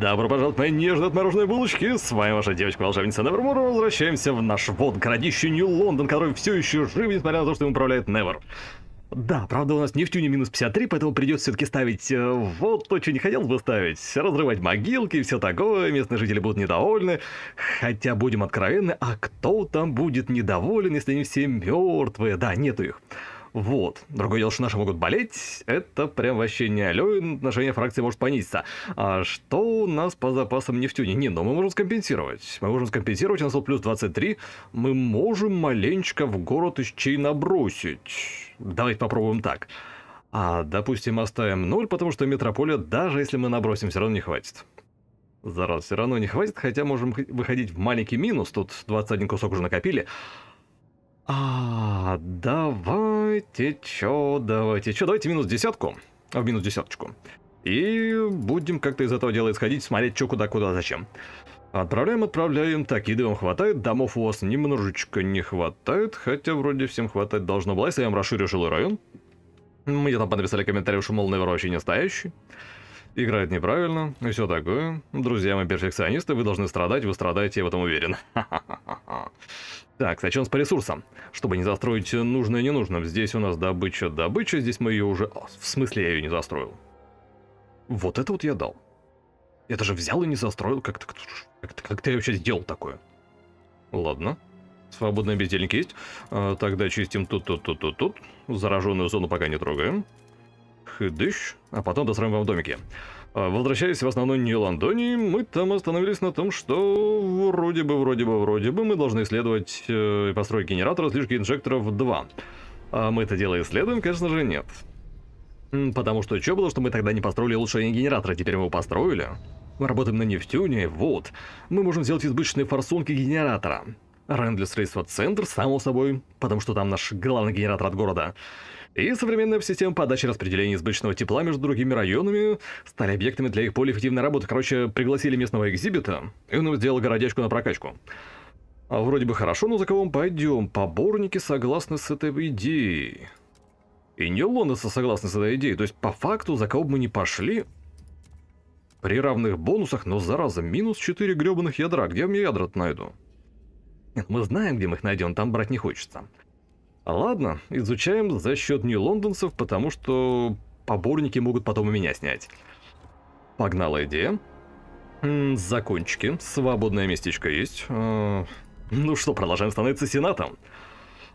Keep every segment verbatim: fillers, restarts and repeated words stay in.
Добро пожаловать, мои нежно отмороженные булочки! С вами ваша девочка Волшебница Невермор. Возвращаемся в наш вот городище Нью-Лондон, который все еще жив, несмотря на то, что им управляет Невер. Да, правда, у нас нефтюни минус пятьдесят три, поэтому придется все-таки ставить э, вот то, что не хотел бы ставить. Разрывать могилки и все такое, местные жители будут недовольны. Хотя, будем откровенны, а кто там будет недоволен, если они все мертвые? Да, нету их. Вот. Другое дело, что наши могут болеть, это прям вообще не алё, и отношение фракции может понизиться. А что у нас по запасам нефтюни? Не, но мы можем скомпенсировать. Мы можем скомпенсировать, у нас плюс двадцать три, мы можем маленечко в город из чей набросить. Давайте попробуем так. А, допустим, оставим ноль, потому что метрополия, даже если мы набросим, все равно не хватит. Зараз, все равно не хватит, хотя можем выходить в маленький минус, тут двадцать один кусок уже накопили. А, давайте чё, давайте чё, давайте минус десятку, а, минус десяточку. И будем как-то из этого дела исходить, смотреть, чё, куда, куда, зачем. Отправляем, отправляем, так, еды вам хватает, домов у вас немножечко не хватает, хотя вроде всем хватать должно было, если я вам расширю жилой район. Мне там написали комментарий, что, мол, Невер вообще не настоящий. Играет неправильно, и все такое. Друзья мои перфекционисты, вы должны страдать, вы страдаете, я в этом уверен. Так, сначала с по ресурсам, чтобы не застроить нужное и ненужным. Здесь у нас добыча, добыча, здесь мы ее уже... О, в смысле, я ее не застроил? Вот это вот я дал. Я даже взял и не застроил, как-то... Как-то я вообще сделал такое. Ладно. Свободные бездельники есть. А, тогда чистим тут, тут, тут, тут, тут. Зараженную зону пока не трогаем. Дыш, а потом достроим вам домики. Возвращаясь в основной Ниландонии, мы там остановились на том, что вроде бы, вроде бы, вроде бы мы должны исследовать и построить генератор излишки инжекторов два. А мы это дело исследуем? Конечно же, нет. Потому что что было, что мы тогда не построили улучшение генератора, теперь мы его построили. Мы работаем на нефтюне, вот. Мы можем сделать избыточные форсунки генератора. Рендлис Рейсфорд Центр, само собой, потому что там наш главный генератор от города. И современная система подачи распределения избыточного тепла между другими районами стали объектами для их более эффективной работы. Короче, пригласили местного экзибита, и он им сделал городячку на прокачку. А вроде бы хорошо, но за кого мы пойдем? Поборники согласны с этой идеей. И не Лонесса согласны с этой идеей. То есть, по факту, за кого бы мы не пошли, при равных бонусах, но зараза, минус четыре гребаных ядра. Где мне ядра-то найду? Нет, мы знаем, где мы их найдем, там брать не хочется. Ладно, изучаем за счет нью-лондонцев, потому что поборники могут потом и меня снять. Погнала идея. Закончики. Свободное местечко есть. Ну что, продолжаем становиться сенатом.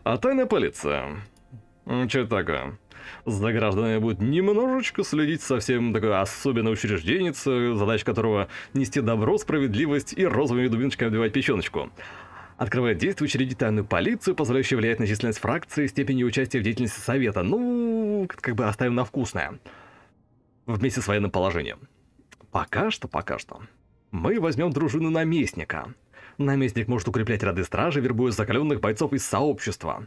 А тайная полиция. Что это такое? За гражданами будет немножечко следить, совсем такое особенное учрежденице, задача которого нести добро, справедливость и розовыми дубиночками отбивать печеночку. Открывает действие учредить тайную полицию, позволяющую влиять на численность фракции и степени участия в деятельности совета. Ну, как бы оставим на вкусное. Вместе с военным положением. Пока что, пока что. Мы возьмем дружину наместника. Наместник может укреплять ряды стражи, вербуя закаленных бойцов из сообщества.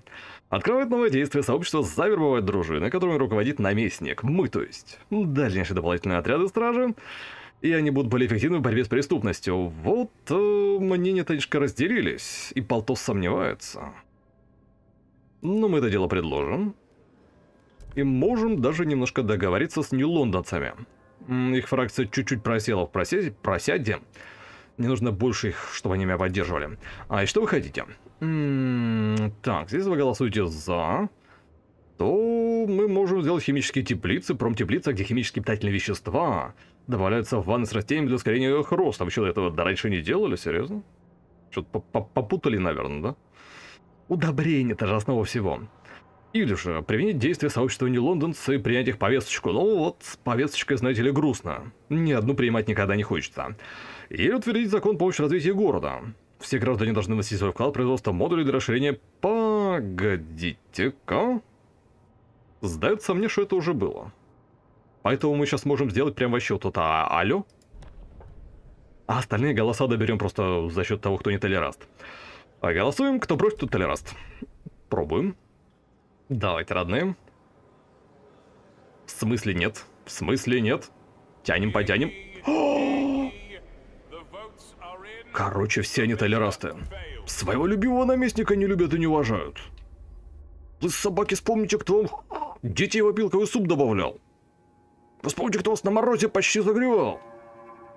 Открывает новое действие сообщества завербовать дружины, которыми руководит наместник. Мы, то есть. Дальнейшие дополнительные отряды стражи. И они будут более эффективны в борьбе с преступностью. Вот э, мнения тонечко разделились, и Полтос сомневается. Но мы это дело предложим. И можем даже немножко договориться с нью-лондонцами. Их фракция чуть-чуть просела в проседе, просяде. Мне нужно больше их, чтобы они меня поддерживали. А и что вы хотите? М-м, так, если вы голосуете за... то мы можем сделать химические теплицы, промтеплица, где химические питательные вещества добавляются в ванны с растениями для ускорения их роста. Вы что, этого раньше не делали? Серьезно? Что-то попутали, наверное, да? Удобрение — это же основа всего. Или же применить действия сообщества нью-лондонцев и принять их повесточку. Ну вот, с повесточкой, знаете ли, грустно. Ни одну принимать никогда не хочется. Или утвердить закон помощи развитию города. Все граждане должны вносить свой вклад в производство модулей для расширения... Погодите-ка... Сдается мне, что это уже было. Поэтому мы сейчас можем сделать прям вообще вот это а алё. А остальные голоса доберем просто за счет того, кто не толераст. А голосуем, кто против, тот толераст. Пробуем. Давайте, родные. В смысле нет? В смысле нет? Тянем, потянем. Короче, все они толерасты. Своего любимого наместника не любят и не уважают. Вы, собаки, вспомните, кто вам детей в опилковый суп добавлял. Вспомните, кто вас на морозе почти загревал.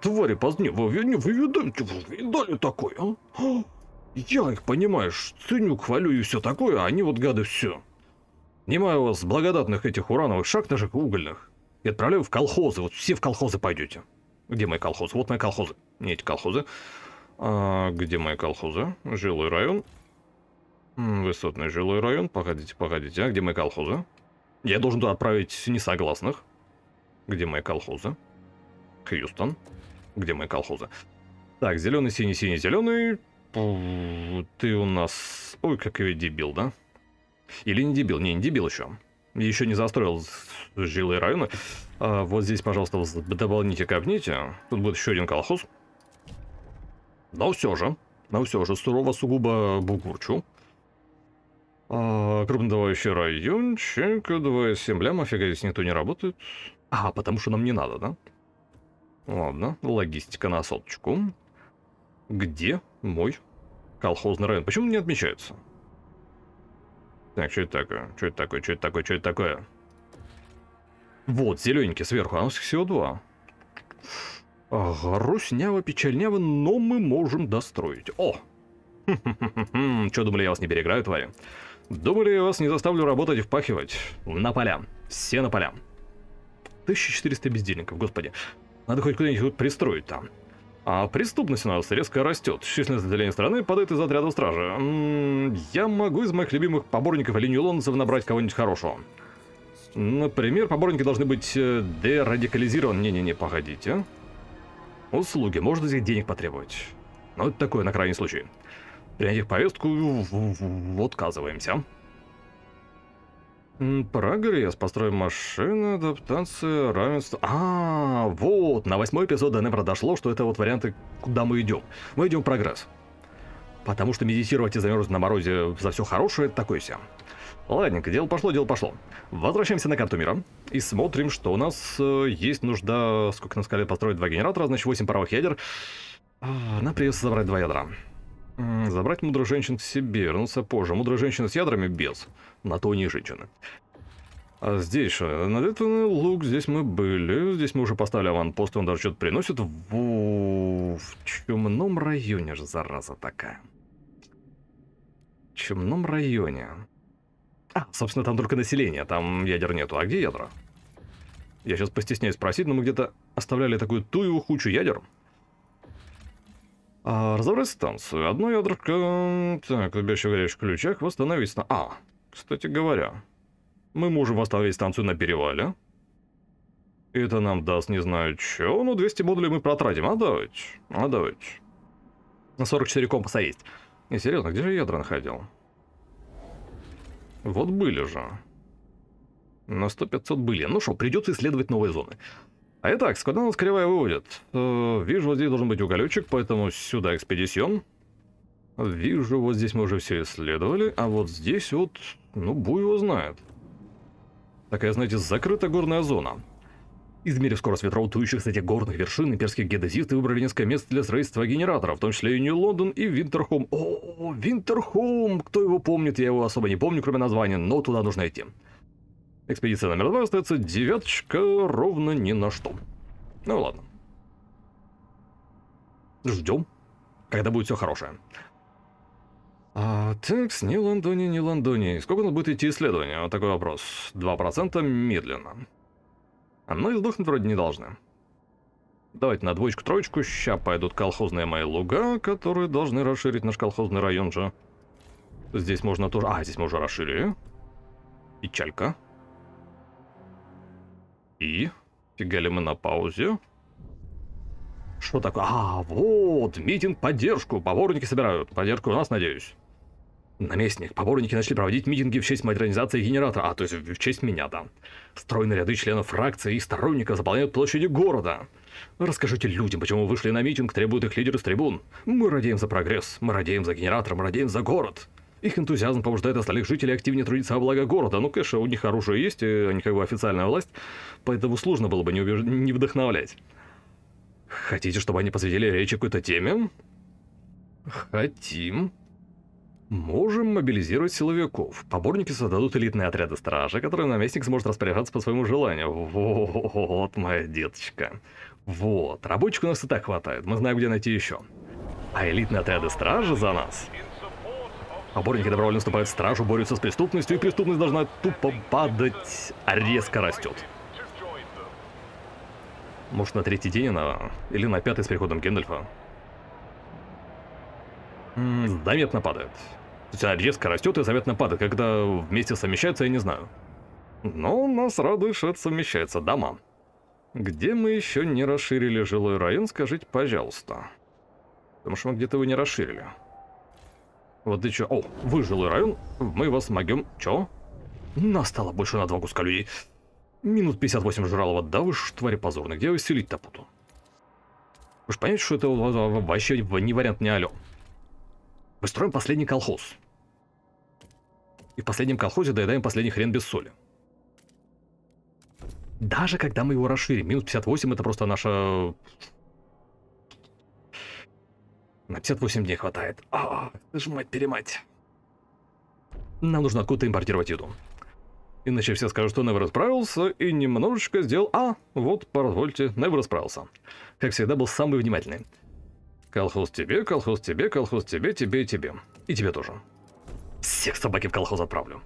твари позднее. Вы, вы, вы видали такое, а? Я их, понимаешь, ценю, хвалю и все такое, а они вот гады все. Снимаю вас с благодатных этих урановых шахт наших угольных и отправляю в колхозы. Вот все в колхозы пойдете. Где мои колхозы? Вот мои колхозы. Не эти колхозы. А, где мои колхозы? Жилой район. Высотный жилой район. Погодите, погодите. А где мои колхозы? Я должен туда отправить несогласных. Где мои колхозы? Хьюстон. Где мои колхозы? Так, зеленый, синий, синий, зеленый. Ты у нас... Ой, какой дебил, да? Или не дебил? Не, не дебил еще. Еще не застроил жилые районы. А, вот здесь, пожалуйста, дополните, копните. Тут будет еще один колхоз. Но все же, но все же, сурово сугубо бугурчу. А, крупнодобывающий райончик, два семь лям, офига, здесь никто не работает. А, потому что нам не надо, да? Ладно, логистика на соточку. Где мой колхозный район? Почему не отмечается? Так, что это такое? Что это такое? Что это такое? Что это такое? Вот, зелененький сверху, а у нас их всего два. Грустняво, печальняво, но мы можем достроить. О! Что, думали, я вас не переиграю, твари? Думали, я вас не заставлю работать и впахивать. На поля. Все на поля. тысяча четыреста бездельников, господи. Надо хоть куда-нибудь пристроить там. А преступность у нас резко растет. Численность населения страны падает из отряда стражи. М-м, я могу из моих любимых поборников или нью-лондонцев набрать кого-нибудь хорошего. Например, поборники должны быть э, дерадикализированы. Не-не-не, погодите. Услуги. Можно здесь денег потребовать. Но это такое, на крайний случай. Принять их повестку, отказываемся. Прогресс, построим машины, адаптация, равенство. А, вот, на восьмой эпизод Денебра дошло, что это вот варианты, куда мы идем. Мы идем в прогресс. Потому что медитировать и замерзнуть на морозе за все хорошее, это такое все. Ладненько, дело пошло, дело пошло. Возвращаемся на карту мира и смотрим, что у нас э, есть нужда, сколько нам сказали, построить два генератора, значит восемь паровых ядер. А, нам придется забрать два ядра. Забрать мудрых женщин к себе, вернуться позже. Мудрые женщины с ядрами без. На то не женщины. А здесь же, налетанный лук, здесь мы были. Здесь мы уже поставили аванпост, он даже что-то приносит. В... в чумном районе же, зараза такая. В чумном районе. А, собственно, там только население, там ядер нету. А где ядра? Я сейчас постесняюсь спросить, но мы где-то оставляли такую тую хучу ядер. А, разобрать станцию. Одно ядрко. Так, убежище в горячих ключах. Восстановить станцию. А, кстати говоря, мы можем восстановить станцию на перевале. Это нам даст не знаю что. Ну, двести модулей мы протратим. А давайте. А давайте. На сорок четыре компаса есть. Не, серьезно, где же ядра находил? Вот были же. На сто пятьсот были. Ну что, придется исследовать новые зоны. А итак, с куда нас кривая выводит? Э, вижу, вот здесь должен быть уголечек, поэтому сюда экспедицион. Вижу, вот здесь мы уже все исследовали, а вот здесь вот, ну, буй его знает. Такая, знаете, закрытая горная зона. Измерив скорость ветров, тующих с этих горных вершин, имперские геодезисты выбрали несколько мест для строительства генераторов, в том числе и Нью-Лондон и Винтерхолм. О, Винтерхолм! Кто его помнит, я его особо не помню, кроме названия, но туда нужно идти. Экспедиция номер два, остается девяточка, ровно ни на что. Ну ладно. Ждем, когда будет все хорошее. А, так, с Ниландония, Ниландония. Сколько у нас будет идти исследование? Вот такой вопрос. два процента медленно. А ну и сдохнуть вроде не должны. Давайте на двоечку, троечку. Ща пойдут колхозные мои луга, которые должны расширить наш колхозный район же. Здесь можно тоже... А, здесь мы уже расширили. Печалька. И фигали мы на паузе. Что такое? А, вот, митинг, поддержку. Поборники собирают. Поддержку у нас, надеюсь. Наместник. Поборники начали проводить митинги в честь модернизации генератора. А, то есть в честь меня, да. Стройные ряды членов фракции и сторонников заполняют площади города. Расскажите людям, почему вышли на митинг, требуют их лидеры с трибун. Мы радеем за прогресс, мы радеем за генератор, мы радеем за город. Их энтузиазм побуждает остальных жителей активнее трудиться во благо города. Ну, конечно, у них оружие есть, они как бы официальная власть, поэтому сложно было бы не, убеж... не вдохновлять. Хотите, чтобы они посвятили речи какой-то теме? Хотим. Можем мобилизировать силовиков. Поборники создадут элитные отряды стражи, которые наместник сможет распоряжаться по своему желанию. Вот моя деточка. Вот. Рабочих у нас и так хватает. Мы знаем, где найти еще. А элитные отряды стражи за нас. Поборники добровольно вступают в стражу, борются с преступностью, и преступность должна тупо падать, а резко растет. Может, на третий день она, или на пятый с приходом Гендальфа. М-м, заметно падает. То есть она резко растет и заметно падает. Когда вместе совмещаются, я не знаю. Но нас радует, что это совмещается. Дома. Где мы еще не расширили жилой район, скажите, пожалуйста. Потому что мы где-то его не расширили. Вот ты чё? О, вы жилой район, мы вас могем... Чё? Нас стало больше на два куска людей. Минут пятьдесят восемь жралова, да вы ж твари позорные, где вы селить-то буду? Вы ж понимаете, что это вообще не вариант, не алё. Мы строим последний колхоз. И в последнем колхозе доедаем последний хрен без соли. Даже когда мы его расширим, минус пятьдесят восемь это просто наша... На пятьдесят восемь дней хватает. А, ты ж мать-перемать. Нам нужно откуда-то импортировать еду. Иначе все скажут, что Невер справился и немножечко сделал... А, вот, позвольте, Невер справился. Как всегда, был самый внимательный. Колхоз тебе, колхоз тебе, колхоз тебе, тебе и тебе. И тебе тоже. Всех собаки в колхоз отправлю.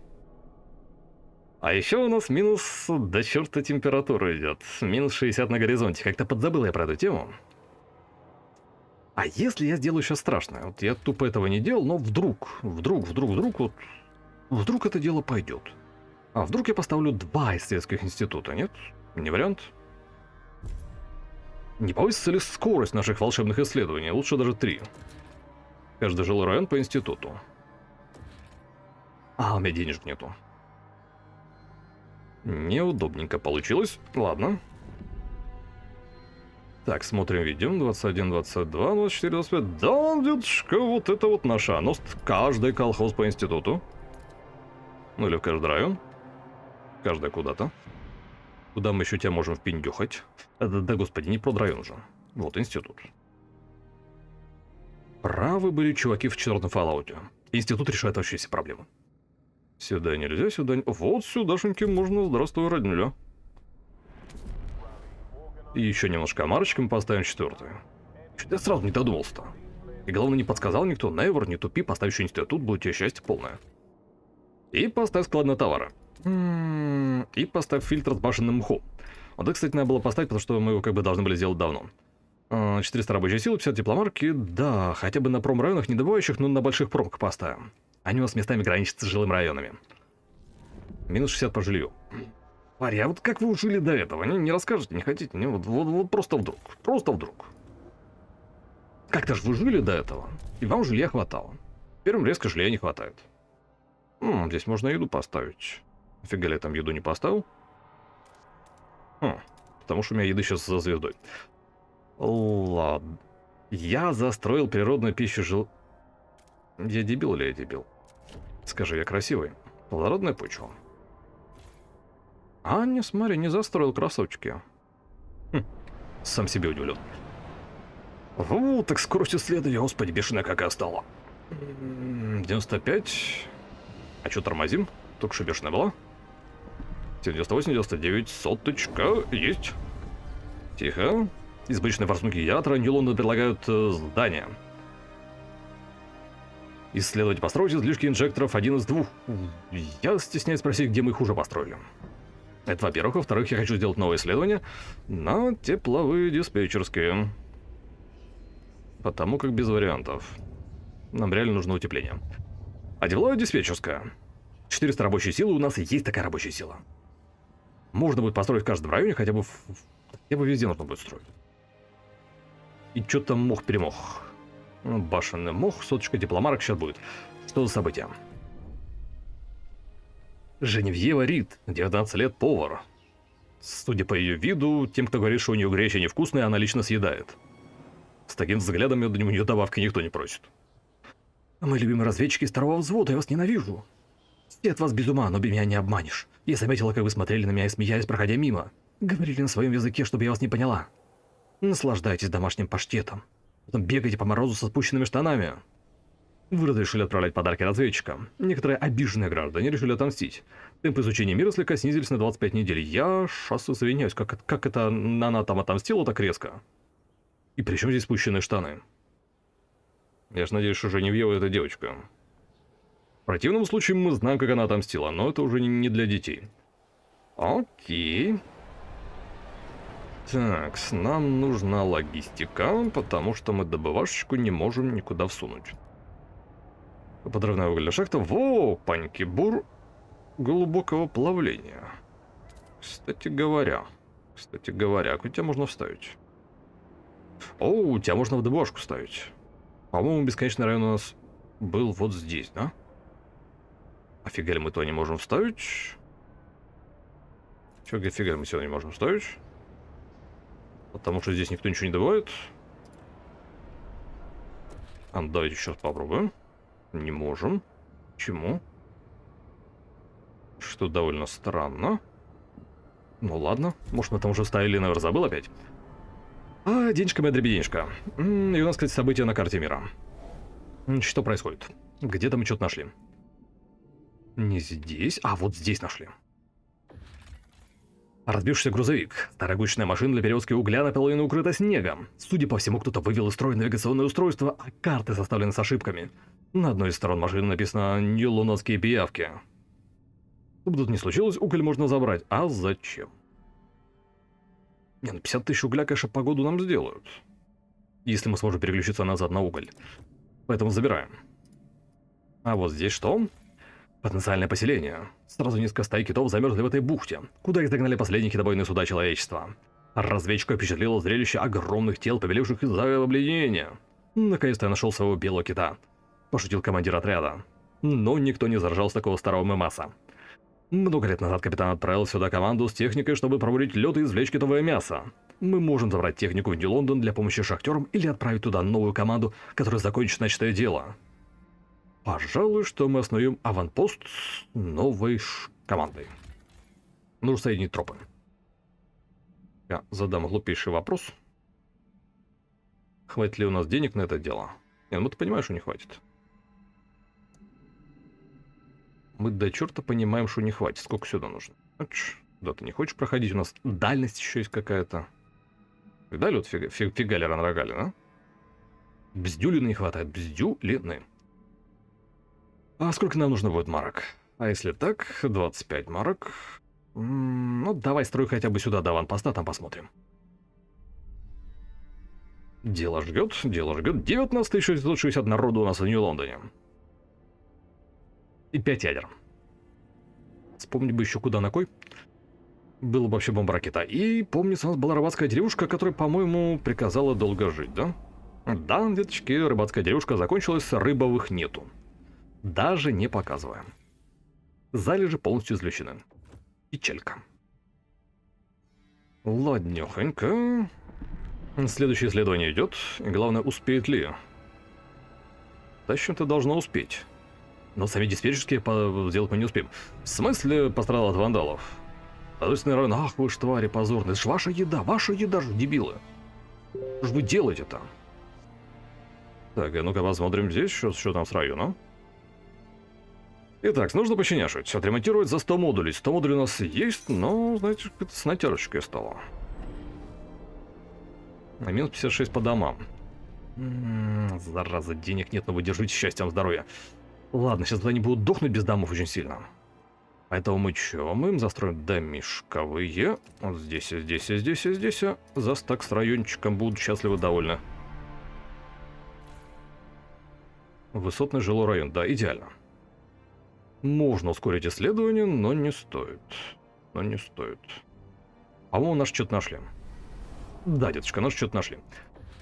А еще у нас минус... До черта температура идет. Минус шестьдесят на горизонте. Как-то подзабыл я про эту тему. А если я сделаю сейчас страшное? Вот я тупо этого не делал, но вдруг, вдруг, вдруг, вдруг, вот... Вдруг это дело пойдет. А вдруг я поставлю два исследовательских института, нет? Не вариант. Не повысится ли скорость наших волшебных исследований? Лучше даже три. Каждый жилой район по институту. А, у меня денежек нету. Неудобненько получилось. Ладно. Так, смотрим, видим. двадцать один, двадцать два, двадцать четыре, двадцать пять. Да, детушка, вот это вот наша. Но каждый колхоз по институту. Ну или в каждый район. Каждая куда-то. Куда мы еще тебя можем впиндюхать? Да, да, да господи, не прод район же. Вот институт. Правы были чуваки в четвертом Fallout. Институт решает вообще все проблемы. Сюда нельзя, сюда... Вот сюдашеньки можно. Здравствуй, роднюля. И еще немножко омарочек мы поставим четвертую. Чуть я сразу не додумался-то. И главное, не подсказал никто. Невер, не тупи, поставь институт, будет тебе счастье полное. И поставь склад на товары. И поставь фильтр с башенным мхом. Вот это, кстати, надо было поставить, потому что мы его как бы должны были сделать давно. четыреста рабочей силы, пятьдесят тепломарки. Да, хотя бы на промрайонах, не добывающих, но на больших промках поставим. Они у нас местами граничат с жилыми районами. Минус шестьдесят по жилью. Пари, а вот как вы жили до этого? Не, не расскажете, не хотите? Не, вот, вот, вот просто вдруг. Просто вдруг. Как-то же вы жили до этого, и вам жилья хватало. Первым резко жилья не хватает. М, здесь можно еду поставить. Фига ли я там еду не поставил? Хм, потому что у меня еды сейчас за звездой. Ладно. Я застроил природную пищу жил... Я дебил или я дебил? Скажи, я красивый. Плодородная почва. А, не, смотри, не застроил, красавчики. Хм, сам себе удивлен. О, так скорость исследования, господи, бешеная какая стала. девяносто пять. А что тормозим? Только что бешеная была. девяносто восемь, девяносто девять, соточка, есть. Тихо. Из обычной форсунки ятра Нью-Лондон предлагают э, здание. Исследовать построить излишки инжекторов один из двух. Я стесняюсь спросить, где мы их уже построили. Это во-первых. Во-вторых, я хочу сделать новое исследование на тепловые диспетчерские. Потому как без вариантов. Нам реально нужно утепление. А тепловая диспетчерская. четыреста рабочей силы, у нас есть такая рабочая сила. Можно будет построить в каждом районе, хотя бы, в... хотя бы везде нужно будет строить. И что там мох-перемох. Башенный мох, соточка дипломарок сейчас будет. Что за события? Женевьева Рид, девятнадцать лет, повар. Судя по ее виду, тем, кто говорит, что у нее греча невкусная, она лично съедает. С таким взглядом у нее добавки никто не просит. Мои любимые разведчики из второго взвода, я вас ненавижу. Все от вас без ума, но без меня не обманешь. Я заметила, как вы смотрели на меня и смеялись, проходя мимо. Говорили на своем языке, чтобы я вас не поняла. Наслаждайтесь домашним паштетом. Потом бегайте по морозу со спущенными штанами. Вы разрешили отправлять подарки разведчикам. Некоторые обиженные граждане решили отомстить. Темпы изучения мира слегка снизились на двадцать пять недель. Я шассу извиняюсь, как, как это она там отомстила так резко. И при чем здесь спущенные штаны? Я же надеюсь, что Женевьева это девочка. В противном случае мы знаем, как она отомстила, но это уже не для детей. Окей. Так, нам нужна логистика, потому что мы добывашечку не можем никуда всунуть. Подрывная угольная шахта. Во, паньки, бур глубокого плавления. Кстати говоря, кстати говоря, у тебя можно вставить. О, у тебя можно в добывашку ставить. По-моему, бесконечный район у нас был вот здесь, да? Офигели, мы то не можем вставить. Чё, офигели, мы сегодня не можем вставить. Потому что здесь никто ничего не добывает. А, ну, давайте еще раз попробуем. Не можем. Почему? Что довольно странно. Ну ладно. Может, мы там уже ставили, наверное, забыл опять. А, денежка моя дребеденежка. И у нас, кстати, события на карте мира. Что происходит? Где-то мы что-то нашли. Не здесь, а вот здесь нашли. Разбившийся грузовик. Дорогущая машина для перевозки угля наполовину укрыта снегом. Судя по всему, кто-то вывел из строя навигационное устройство, а карты составлены с ошибками. На одной из сторон машины написано «Нью-Лондонские пиявки». Чтобы тут не случилось, уголь можно забрать. А зачем? Не, ну пятьдесят тысяч угля, конечно, погоду нам сделают. Если мы сможем переключиться назад на уголь. Поэтому забираем. А вот здесь что? Потенциальное поселение. Сразу несколько стаи китов замерзли в этой бухте, куда их загнали последние китобойные суда человечества. Разведчика впечатлило зрелище огромных тел, побелевших из-за обледенения. Наконец-то я нашел своего белого кита. Пошутил командир отряда. Но никто не заржал с такого старого мемаса. Много лет назад капитан отправил сюда команду с техникой, чтобы пробурить лед и извлечь китовое мясо. Мы можем забрать технику в Нью-Лондон для помощи шахтерам или отправить туда новую команду, которая закончит начатое дело. Пожалуй, что мы основем аванпост новой командой. Нужно соединить тропы. Я задам глупейший вопрос. Хватит ли у нас денег на это дело? Нет, ну ты понимаешь, что не хватит. Мы до черта понимаем, что не хватит. Сколько сюда нужно? Да ты не хочешь проходить? У нас дальность еще есть какая-то. Видали вот фига, фиг, фигали, ранрагали, да? Бздюлины не хватает. Бздюлины. А сколько нам нужно будет марок? А если так, двадцать пять марок. М-м, ну, давай строй хотя бы сюда до аванпоста, там посмотрим. Дело ждет, дело ждет. девятнадцать тысяч шестьсот шестьдесят народу у нас в Нью-Лондоне. И пять ядер. Вспомнить бы еще куда на кой. Было бы вообще бомба-ракета. И помнится, у нас была рыбацкая деревушка, которая, по-моему, приказала долго жить, да? Да, деточки, рыбацкая деревушка закончилась, рыбовых нету. Даже не показываем. Залежи полностью извлечены. Печалька. Ладнёхонько. Следующее исследование идет. И главное, успеет ли. Зачем-то должно успеть. Но сами диспетчерские сделать мы не успеем. В смысле пострадал от вандалов? Соответственно, район. Ах вы ж твари позорные. Это ж ваша еда, ваша еда ж, дебилы. Что ж вы делаете-то? Так, а ну-ка посмотрим здесь, что, что там с района. Итак, нужно починяшить, отремонтировать за сто модулей. сто модулей у нас есть, но, знаете, с натяжечкой стало. А минус пятьдесят шесть по домам. М-м-м, зараза, денег нет, но вы держите счастьем здоровья. Ладно, сейчас они будут дохнуть без домов очень сильно. Поэтому мы чё? Мы им застроим домишковые. Вот здесь, и здесь, и здесь, и здесь. За стак с райончиком будут счастливы, довольны. Высотный жилой район, да, идеально. Можно ускорить исследование, но не стоит. Но не стоит. По-моему, наш что-то нашли. Да, деточка, наш что-то нашли.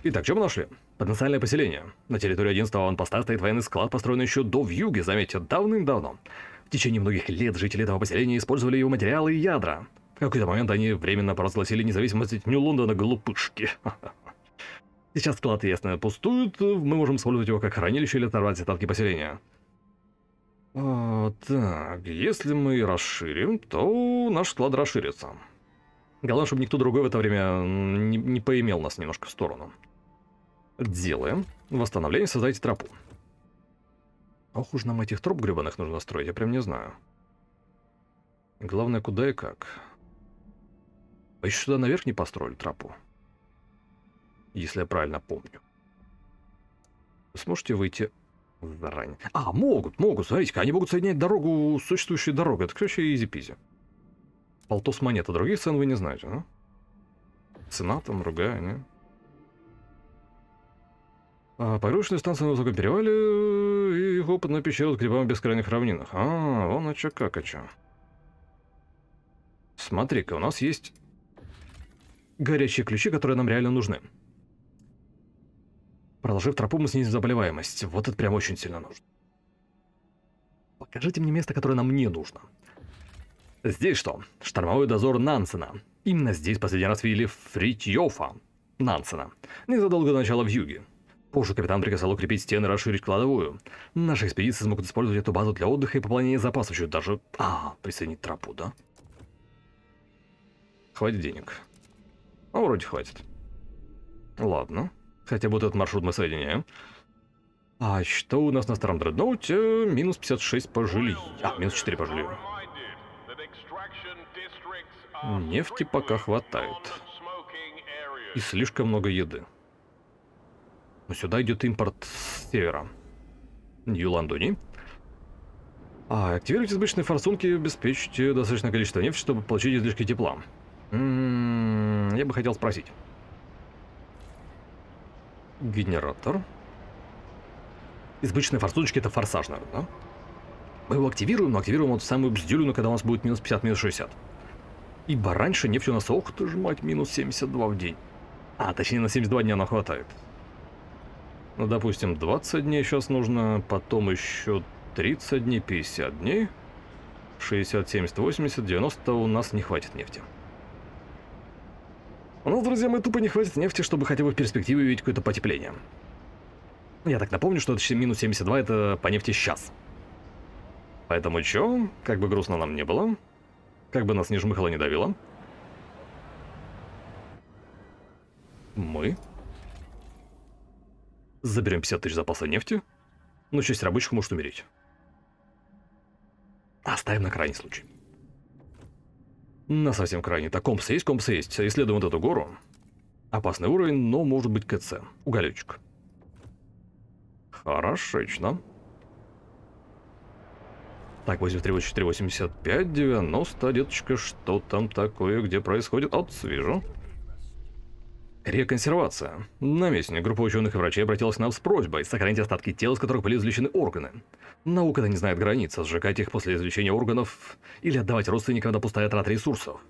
Итак, что мы нашли? Потенциальное поселение. На территории одиннадцатого аванпоста стоит военный склад, построенный еще до вьюги, заметьте, давным-давно. В течение многих лет жители этого поселения использовали его материалы и ядра. В какой-то момент они временно провозгласили независимость от Нью-Лондона, глупышки. Сейчас склад, ясно, пустует, мы можем использовать его как хранилище или оторвать остатки поселения. А, так, если мы расширим, то наш склад расширится. Главное, чтобы никто другой в это время не, не поимел нас немножко в сторону. Делаем. Восстановление. Создайте тропу. Ох уж нам этих труб гребаных нужно строить, я прям не знаю. Главное, куда и как. А еще сюда наверх не построили тропу. Если я правильно помню. Сможете выйти заранее? А, могут, могут, смотрите-ка, они могут соединять дорогу с существующей дорогой. Это, короче, изи-пизи. Полтос монет, а других цен вы не знаете, ну? Цена там другая, не? А, погрузочная станция на высоком перевале и их опытная пещера с грибами в бескрайних равнинах. А, вон а чё, как а чё. Смотри-ка, у нас есть горячие ключи, которые нам реально нужны. Проложив тропу, мы снизим заболеваемость. Вот это прям очень сильно нужно. Покажите мне место, которое нам не нужно. Здесь что? Штормовой дозор Нансена. Именно здесь последний раз видели Фритьёфа Нансена. Незадолго до начала вьюги. Позже капитан приказал укрепить стены и расширить кладовую. Наши экспедиции смогут использовать эту базу для отдыха и пополнения запасов. Чуть даже... А, присоединить тропу, да? Хватит денег. А вроде хватит. Ладно. Хотя бы вот этот маршрут мы соединяем. А что у нас на старом дредноуте? Минус пятьдесят шесть по жилью. А, минус четыре по жилью. Нефти пока хватает. И слишком много еды. Но сюда идет импорт с севера. Нью-Лондонии. А, активируйте избыточные форсунки и обеспечите достаточное количество нефти, чтобы получить излишки тепла. М-м-м, я бы хотел спросить. Генератор. Избыточные форсуночки — это форсаж, наверное, да? Мы его активируем, но активируем вот самую бздюлину, когда у нас будет минус пятьдесят, минус шестьдесят. Ибо раньше нефть у нас, ох ты ж мать, минус семьдесят два в день. А, точнее, на семьдесят два дня она хватает. Ну, допустим, двадцать дней сейчас нужно, потом еще тридцать дней, пятьдесят дней, шестьдесят, семьдесят, восемьдесят, девяносто у нас не хватит нефти. У нас, друзья, мы тупо не хватит нефти, чтобы хотя бы в перспективе увидеть какое-то потепление. Я так напомню, что это минус семьдесят два это по нефти сейчас. Поэтому чё, как бы грустно нам не было, как бы нас ни жмыхало, не давило, мы... Заберем пятьдесят тысяч запаса нефти, но часть рабочих может умереть. Оставим на крайний случай. На совсем крайний. Так, компс есть, компс есть. Исследуем вот эту гору. Опасный уровень, но может быть КЦ. Уголечек. Хорошечно. Так, восемьдесят три, восемьдесят пять, девяносто, деточка, что там такое, где происходит? От, вижу. Реконсервация. Наместник, группа ученых и врачей обратилась к нам с просьбой сохранить остатки тел, из которых были извлечены органы. Наука-то не знает границ, сжигать их после извлечения органов или отдавать родственникам на пустая трата ресурсов.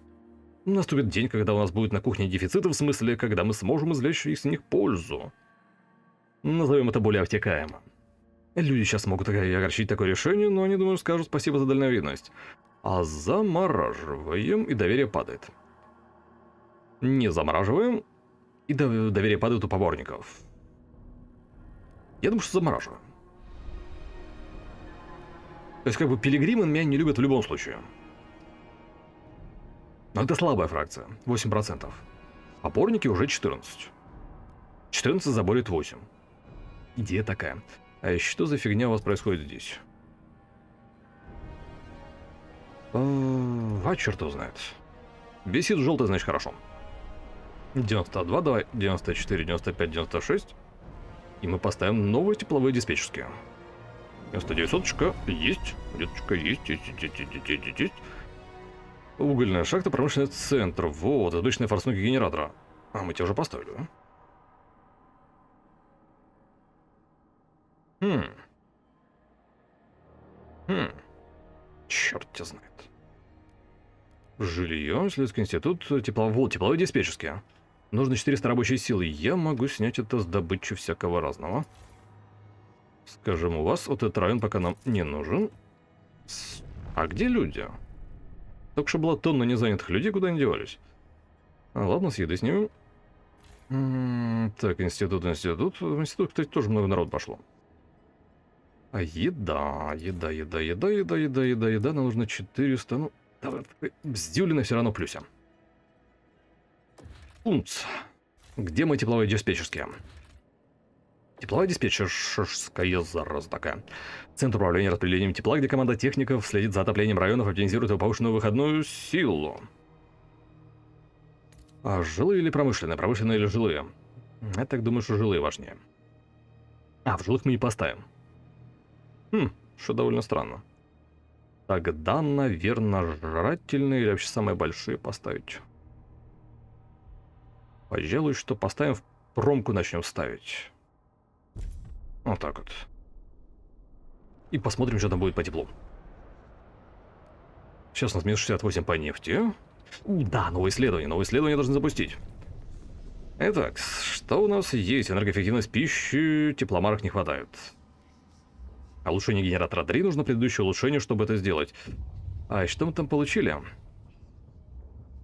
Наступит день, когда у нас будет на кухне дефицит, в смысле, когда мы сможем извлечь из них пользу. Назовем это более обтекаемо. Люди сейчас могут огорчить такое решение, но они, думаю, скажут спасибо за дальновидность. А замораживаем, и доверие падает. Не замораживаем... И доверие падает у поборников. Я думаю, что замораживаю. То есть, как бы, пилигримы меня не любят в любом случае. Но это слабая фракция. восемь процентов. Поборники уже четырнадцать. четырнадцать заборит восемь. Идея такая. А что за фигня у вас происходит здесь? А черт его знает. Бесит желтый, значит, хорошо. девяносто два, давай, девяносто четыре, девяносто пять, девяносто шесть. И мы поставим новые тепловые диспетчерские. девяносто девятьсот, есть, деточка, есть, есть, есть, есть, есть, есть, есть. Угольная шахта, промышленный центр, вот, обычные форсунки генератора. А, мы тебя уже поставили, да? Хм. Хм. Черт тебя знает. Жилье, исследовательский институт, тепловод, тепловые диспетчерские. Нужно четыреста рабочей силы. Я могу снять это с добычи всякого разного. Скажем, у вас вот этот район пока нам не нужен. А где люди? Только что была тонна незанятых людей, куда они девались. А, ладно, с еды снимем. М-м-м, так, институт, институт. В институт, кстати, тоже много народу пошло. А еда, еда, еда, еда, еда, еда, еда, еда. Нам нужно четыреста, ну... Бздюлина все равно плюсе. Унц. Где мои тепловые диспетчерские? Тепловая диспетчерская зараза такая. Центр управления распределением тепла, где команда техников следит за отоплением районов и оптимизирует его повышенную выходную силу. А жилые или промышленные? Промышленные или жилые? Я так думаю, что жилые важнее. А, в жилых мы не поставим. Хм, что довольно странно. Тогда, наверное, жрательные или вообще самые большие поставить. Пожалуй, что поставим, в промку начнем ставить. Вот так вот. И посмотрим, что там будет по теплу. Сейчас у нас минус шестьдесят восемь по нефти. Да, новое исследование. Новое исследование должны запустить. Итак, что у нас есть? Энергоэффективность пищи, тепломарок не хватает. А улучшение генератора три нужно предыдущее улучшение, чтобы это сделать. А что мы там получили?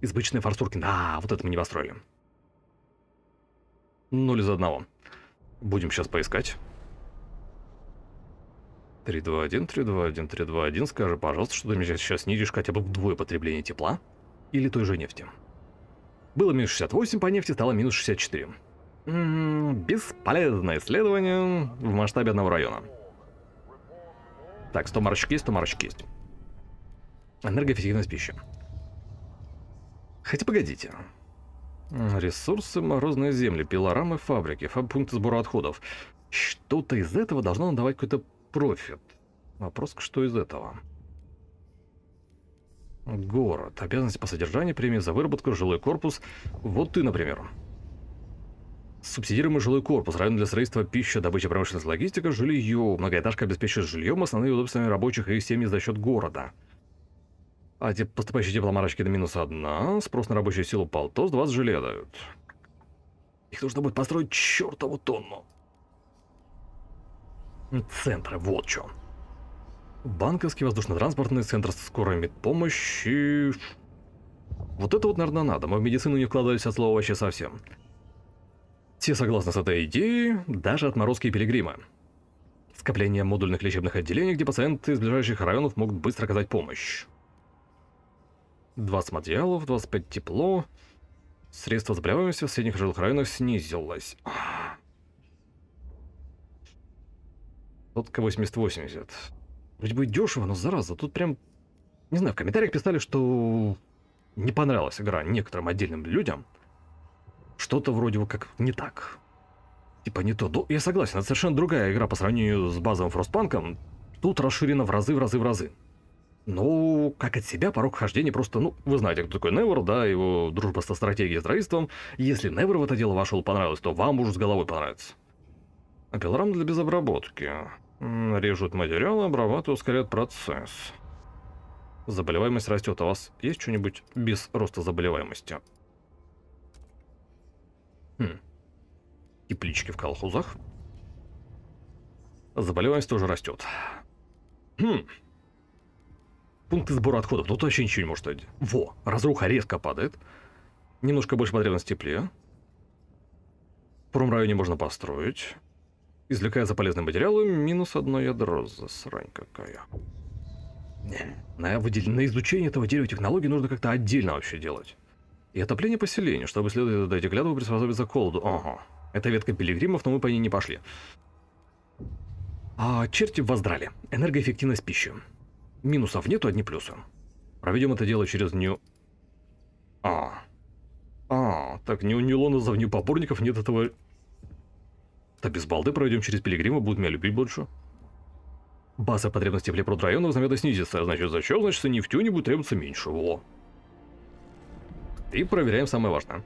Избыточные форсурки. Да, вот это мы не построили. Ноль из одного. Будем сейчас поискать. три два один, три два один, три два один. Скажи, пожалуйста, что ты мне сейчас не видишь хотя бы вдвое потребление тепла или той же нефти. Было минус шестьдесят восемь по нефти, стало минус шестьдесят четыре. М-м, бесполезное исследование в масштабе одного района. Так, сто марочек есть, сто марочек есть. Энергоэффективность пищи. Хотя погодите. Ресурсы, морозные земли, пилорамы, фабрики, фаб-пункты сбора отходов. Что-то из этого должно нам давать какой-то профит. Вопрос, что из этого? Город. Обязанности по содержанию, премии за выработку, жилой корпус. Вот ты, например. Субсидируемый жилой корпус, район для строительства, пища, добыча, промышленность, логистика, жилье. Многоэтажка обеспечивает жильем, основные удобствами рабочих и их семьи за счет города. А те поступающие тепломарочки до минус одна. Спрос на рабочую силу Полтос, двадцать желе дают. Их нужно будет построить чертову тонну. Центры, вот что. Банковский, воздушно-транспортный, центр скорой медпомощи. Вот это вот, наверное, надо. Мы в медицину не вкладывались от слова вообще совсем. Все согласны с этой идеей, даже отморозки и пилигримы. Скопление модульных лечебных отделений, где пациенты из ближайших районов могут быстро оказать помощь. двадцать материалов, двадцать пять тепло. Средства заболеваемости в средних жилых районах снизилось. Сотка восемьдесят восемьдесят. Вроде бы дешево, но зараза, тут прям... Не знаю, в комментариях писали, что не понравилась игра некоторым отдельным людям. Что-то вроде как не так. Типа не то. Но я согласен, это совершенно другая игра по сравнению с базовым Фростпанком. Тут расширено в разы, в разы, в разы. Ну, как от себя, порог хождения просто, ну, вы знаете, кто такой Невер, да, его дружба со стратегией и строительством. Если Невер в это дело вошел понравилось, то вам уже с головой понравится. А пилорам для безобработки. Режут материалы, обрабатывают, ускоряют процесс. Заболеваемость растет. А у вас есть что-нибудь без роста заболеваемости? Хм. Теплички в колхозах. Заболеваемость тоже растет. Хм. Пункты сбора отходов. Тут вообще ничего не может быть. Во, разруха резко падает. Немножко больше потребность в тепле. В промрайоне можно построить. Извлекаются полезные материалы. Минус одно ядро. Засрань какая. Не. На, выдел... На изучение этого дерева технологий нужно как-то отдельно вообще делать. И отопление поселения, чтобы следовать до этих глядов приспособиться к холоду. Ага. Это ветка пилигримов, но мы по ней не пошли. А черти воздрали. Энергоэффективность пищи. Минусов нету, одни плюсы. Проведем это дело через Нью... А. А, так, ни у Нью-Лондона, ни у Поборников нет этого... Да без балды проведем через Пилигрима, будут меня любить больше. База потребности тепле прод районов заметно снизится, значит, за счет, значит, нефтью не будет требоваться меньше. Во. И проверяем самое важное.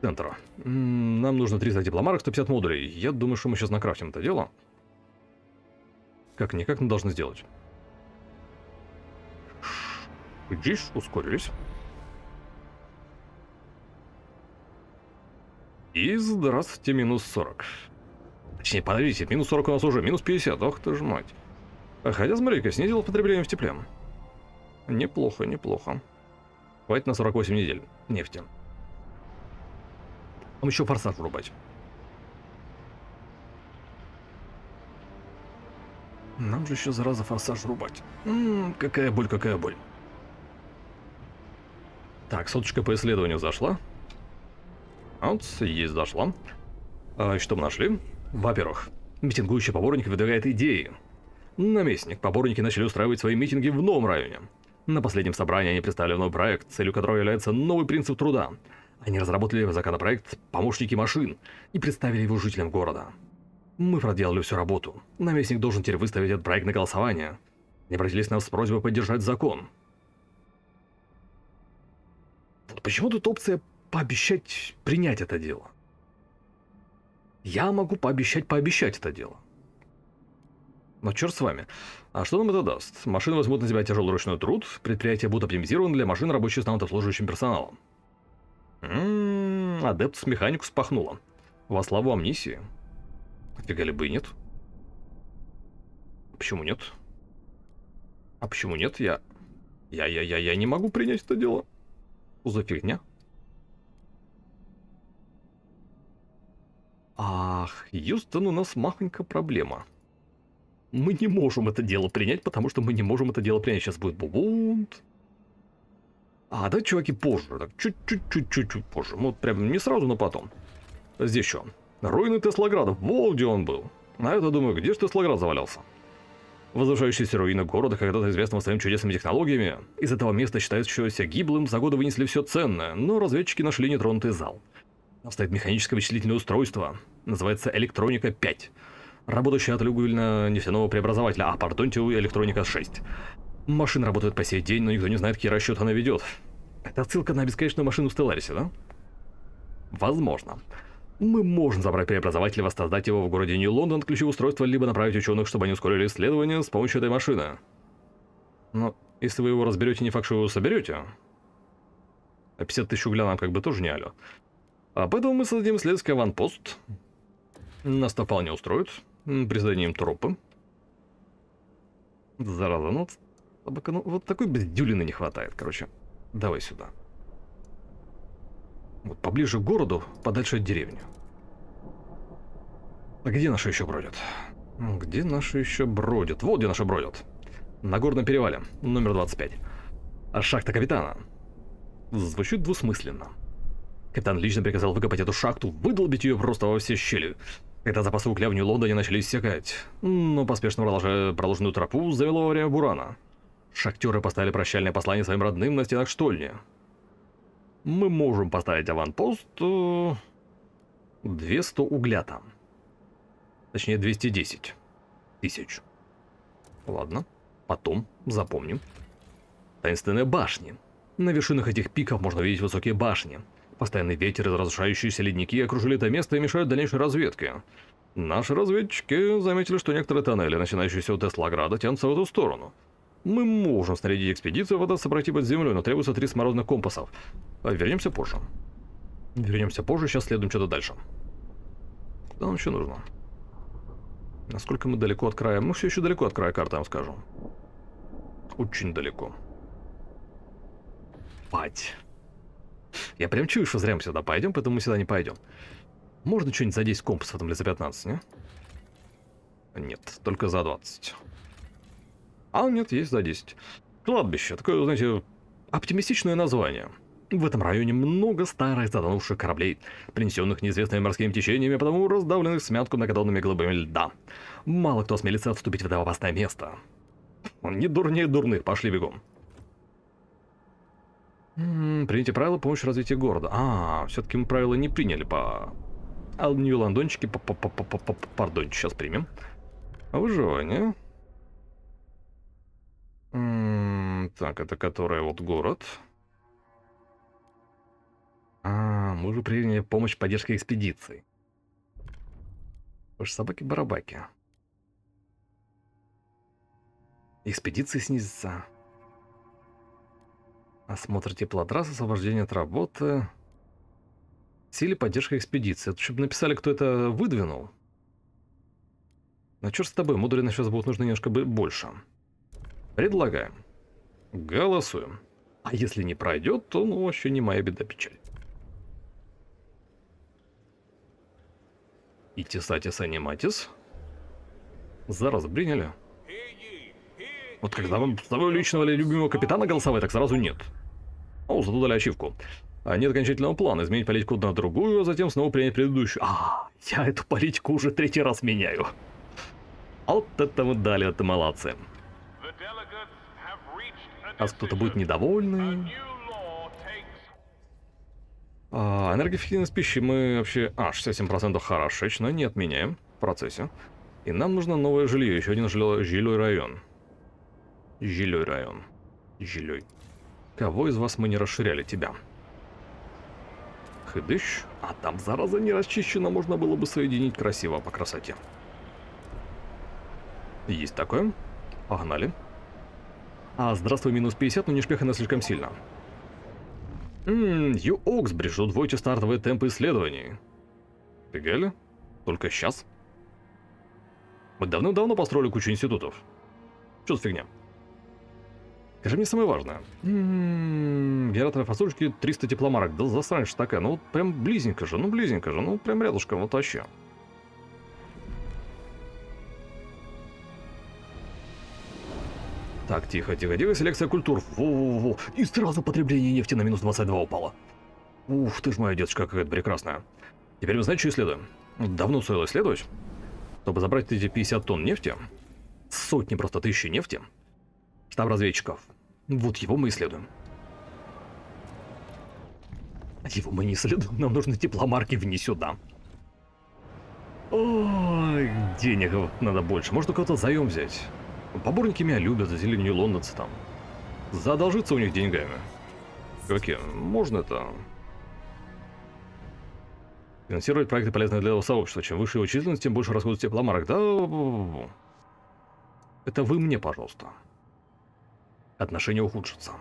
Центр. Нам нужно триста тепломарок, сто пятьдесят модулей. Я думаю, что мы сейчас накрафтим это дело. Как-никак мы должны сделать. Здесь ускорились. И здравствуйте, минус сорок. Точнее, подождите, минус сорок у нас уже, минус пятьдесят, ох ты ж мать. А хотя, смотри-ка, снизил потребление в тепле. Неплохо, неплохо. Хватит на сорок восемь недель нефти. Там еще форсаж врубать. Нам же еще, зараза, форсаж рубать. М-м, какая боль, какая боль. Так, соточка по исследованию зашла. Вот, есть зашла. А, что мы нашли? Во-первых, митингующий поборник выдвигает идеи. Наместник, поборники начали устраивать свои митинги в новом районе. На последнем собрании они представили новый проект, целью которого является новый принцип труда. Они разработали законопроект «Помощники машин» и представили его жителям города. Мы проделали всю работу. Наместник должен теперь выставить этот проект на голосование. Они обратились к нам с просьбой поддержать закон. Вот почему тут опция пообещать принять это дело? Я могу пообещать пообещать это дело. Но черт с вами. А что нам это даст? Машины возьмут на себя тяжелый ручной труд, предприятия будут оптимизированы для машин, рабочих станут обслуживающим персоналом. Ммм, адептус механикус пахнуло. Во славу амнисии. Фига ли бы и нет? Почему нет? А почему нет? Я... Я-я-я-я не могу принять это дело. Что за фигня? Ах, Юстон, у нас махонька проблема. Мы не можем это дело принять, потому что мы не можем это дело принять. Сейчас будет бунт. А, да, чуваки, позже. Так, чуть-чуть-чуть-чуть позже. Ну, вот прям не сразу, но потом. Здесь что? Руины Теслаграда. Вот где он был. А это, думаю, где же Теслаград завалялся? Возвышающиеся руины города, когда-то известного своими чудесными технологиями, из этого места, считающегося гиблым, за годы вынесли все ценное, но разведчики нашли нетронутый зал. Там стоит механическое вычислительное устройство, называется Электроника пять, работающее от угольно-нефтяного преобразователя, а, пардонте, Электроника шесть. Машина работает по сей день, но никто не знает, какие расчеты она ведет. Это отсылка на бесконечную машину в Стелларисе, да? Возможно. Мы можем забрать преобразователь, воссоздать его в городе Нью-Лондон, отключив устройство, либо направить ученых, чтобы они ускорили исследования с помощью этой машины. Но если вы его разберете, не факт, что вы его соберете. А пятьдесят тысяч угля нам как бы тоже не алё. А поэтому мы создадим следский аванпост. Нас то вполне устроит. Присоединим трупы. Зараза, ну, ну вот такой бездюлины не хватает, короче. Давай сюда. Вот поближе к городу, подальше от деревни. А где наши еще бродят? Где наши еще бродят? Вот где наши бродят. На горном перевале, номер двадцать пять. А шахта капитана. Звучит двусмысленно. Капитан лично приказал выкопать эту шахту, выдолбить ее просто во все щели. Когда запасы угля в Нью-Лондоне начали иссякать. Но поспешно продолжая проложенную тропу, завело во время бурана. Шахтеры поставили прощальное послание своим родным на стенах штольни. Мы можем поставить аванпост э, двести угля там. Точнее, двести десять тысяч. Ладно, потом запомним. Таинственные башни. На вершинах этих пиков можно видеть высокие башни. Постоянный ветер и разрушающиеся ледники окружили это место и мешают дальнейшей разведке. Наши разведчики заметили, что некоторые тоннели, начинающиеся от Теслаграда, тянутся в эту сторону. Мы можем снарядить экспедицию, вода сопройти под землю, но требуется три смородных компасов. А вернемся позже. Вернемся позже, сейчас следуем что-то дальше. Что нам еще нужно? Насколько мы далеко от края? Мы все еще далеко от края карты, я вам скажу. Очень далеко. Пать. Я прям чую, что зря мы сюда пойдем, поэтому мы сюда не пойдем. Можно что-нибудь за десять компасов там, или за пятнадцать, не? Нет, только за двадцать. А, нет, есть за десять. Кладбище. Такое, знаете, оптимистичное название. В этом районе много старых затонувших кораблей, принесенных неизвестными морскими течениями, потому раздавленных смятку накатанными глыбами льда. Мало кто осмелится отступить в это опасное место. Не дурнее дурных, пошли бегом. М-м, примите правила помощи развитию города. А, все-таки мы правила не приняли по... А Нью-Лондончики, пардон, сейчас примем. Выживание... Так, это которая вот город. А, мы уже приняли помощь в поддержке экспедиции. Уж собаки-барабаки. Экспедиции снизится. Осмотр теплотрасс, освобождение от работы. Силе поддержка экспедиции. Это чтобы написали, кто это выдвинул. Но черт с тобой, модули на сейчас будут нужны немножко больше. Предлагаем. Голосуем. А если не пройдет, то ну вообще не моя беда печаль. И тесатис аниматис. Зараз приняли. Вот когда вам с тобой личного или любимого капитана голосовать, так сразу нет. О, задали ачивку. а нет окончательного плана изменить политику на другую, а затем снова принять предыдущую. А, я эту политику уже третий раз меняю. А вот это мы дали, это молодцы. А кто-то будет недовольный. А, энергоэффективность пищи мы вообще... А, шестьдесят семь процентов хорошечно, не отменяем в процессе. И нам нужно новое жилье, еще один жилой, жилой район. Жилой район. Жилой. Кого из вас мы не расширяли? Тебя. Хыдыщ. А там, зараза, не расчищена, можно было бы соединить красиво по красоте. Есть такое. Погнали. А, здравствуй, минус пятьдесят, но не шпехано слишком сильно. Ммм, Ю Оксбридж, удвойте стартовые темпы исследований. Фигали? Только сейчас? Мы давно-давно построили кучу институтов. Что за фигня? Скажи мне самое важное. Ммм, генераторы фасольки триста тепломарок. Да засранья же такая, ну вот прям близенько же, ну близенько же, ну прям рядышком, вот вообще. Так, тихо, тихо, тихо, селекция культур. Во-во-во. И сразу потребление нефти на минус двадцать два упало. Ух, ты ж моя деточка какая-то прекрасная. Теперь мы знаем, что исследуем. Давно стоило исследовать. Чтобы забрать эти пятьдесят тонн нефти, сотни просто тысячи нефти, штаб разведчиков. Вот его мы исследуем. Его мы не исследуем, нам нужны тепломарки вне сюда. Ой, денег надо больше. Может, у кого-то заем взять. Поборники меня любят, зазели нью-лондонцы там. Задолжиться у них деньгами. Окей, можно это... Финансировать проекты, полезные для его сообщества. Чем выше его численность, тем больше расходов тепломарок. Да... Это вы мне, пожалуйста. Отношения ухудшатся.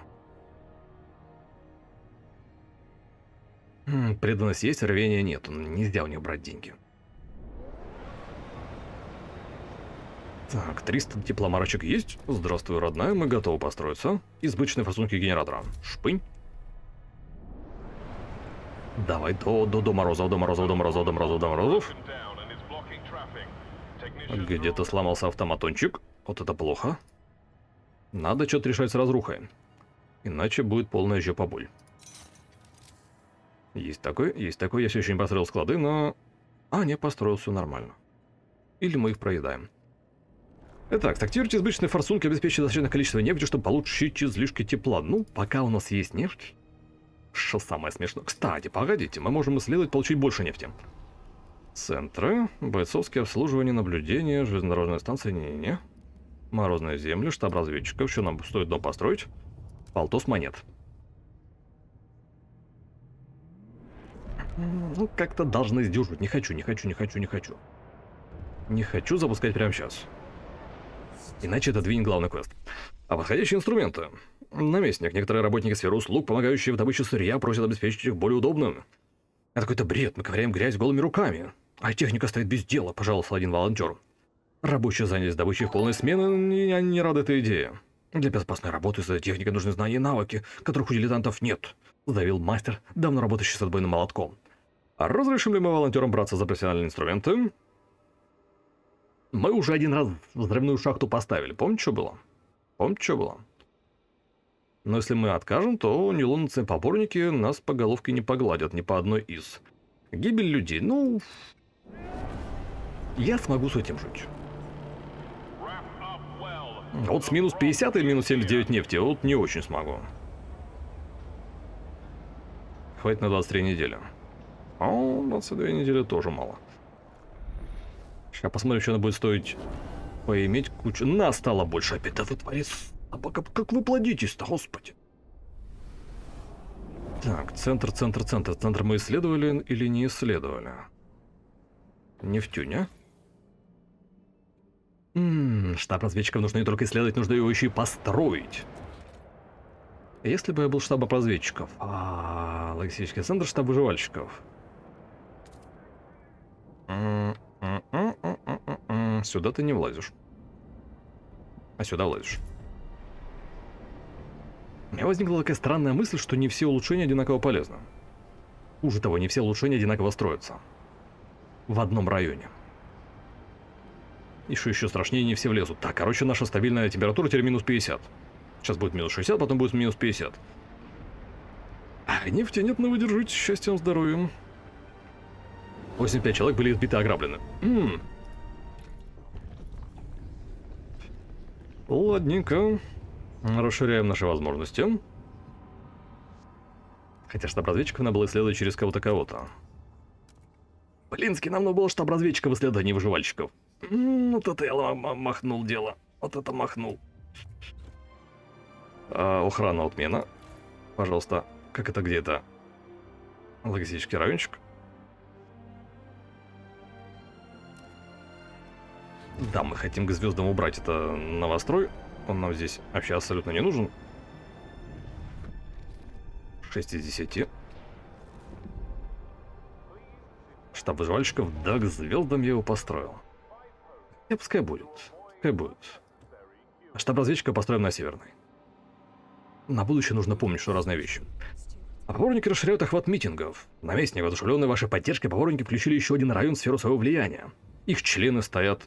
М-м, преданность есть, рвения нет. Нельзя у них брать деньги. Так, триста тепломарочек есть. Здравствуй, родная, мы готовы построиться. Избыточные фасунки генератора. Шпынь. Давай до, до, до морозов, до морозов, до морозов, до морозов, до морозов. Где-то сломался автоматончик. Вот это плохо. Надо что-то решать с разрухой. Иначе будет полная жопа боль. Есть такой, есть такой. Я все еще не построил склады, но... А, не, построил, все нормально. Или мы их проедаем. Итак, активируйте избыточные форсунки, обеспечивая достаточное количество нефти, чтобы получить излишки тепла. Ну, пока у нас есть нефть. Что самое смешное. Кстати, погодите, мы можем исследовать, получить больше нефти. Центры, бойцовские обслуживания, наблюдения, железнодорожная станция, не-не-не. Морозные земли, штаб разведчиков, что нам стоит дом построить? Полтос монет. Ну, как-то должны сдюжить. Не хочу, не хочу, не хочу, не хочу. Не хочу запускать прямо сейчас. Иначе это двинет главный квест. А подходящие инструменты. Наместник. Некоторые работники сферы услуг, помогающие в добыче сырья, просят обеспечить их более удобным. Это какой-то бред. Мы ковыряем грязь голыми руками. А техника стоит без дела. Пожалуйста, один волонтер. Рабочие занялись добычей в полной смены, и они не рады этой идее. Для безопасной работы с этой техникой нужны знания и навыки, которых у дилетантов нет. Заявил мастер, давно работающий с отбойным молотком. А разрешим ли мы волонтерам браться за профессиональные инструменты? Мы уже один раз взрывную шахту поставили. Помните, что было? Помните, что было? Но если мы откажем, то нью-лондонцы поборники нас по головке не погладят ни по одной из. Гибель людей, ну... Я смогу с этим жить. Вот с минус пятьдесят и минус семьдесят девять нефти, вот не очень смогу. Хватит на двадцать три недели. А двадцать две недели тоже мало. Сейчас посмотрим, что она будет стоить. Поиметь кучу. Нас стало больше, опять да вы творец. А пока как вы плодитесь-то, господи. Так, центр, центр, центр. Центр мы исследовали или не исследовали? Нефтюня. Ммм, штаб разведчиков нужно не только исследовать, нужно его еще и построить. Если бы я был штабом разведчиков. А, логистический центр, штаб выживальщиков. Сюда ты не влазишь. А сюда влазишь. У меня возникла такая странная мысль, что не все улучшения одинаково полезны. Хуже того, не все улучшения одинаково строятся. В одном районе. И что еще страшнее, не все влезут. Так, короче, наша стабильная температура теперь минус пятьдесят. Сейчас будет минус шестьдесят, потом будет минус пятьдесят. А, нефти нет, но вы держитесь счастьем, здоровьем. восемьдесят пять человек были избиты и ограблены. М-м. Ладненько. Расширяем наши возможности. Хотя штаб-разведчиков надо было исследовать через кого-то кого-то. Блинский, нам надо было штаб-разведчиков исследовать, а не выживальщиков. М-м, вот это я махнул дело. Вот это махнул. А, охрана отмена. Пожалуйста. Как это где-то? Логистический райончик. Да, мы хотим к звездам убрать это новострой. Он нам здесь вообще абсолютно не нужен. шесть из десяти. Штаб выживальщиков. Да, к звездам я его построил. И пускай будет. Пускай будет. А штаб разведчика построим на северной. На будущее нужно помнить, что разные вещи. А поборники расширяют охват митингов. Наместник, воодушевленные вашей поддержкой, поборники включили еще один район в сферу своего влияния. Их члены стоят...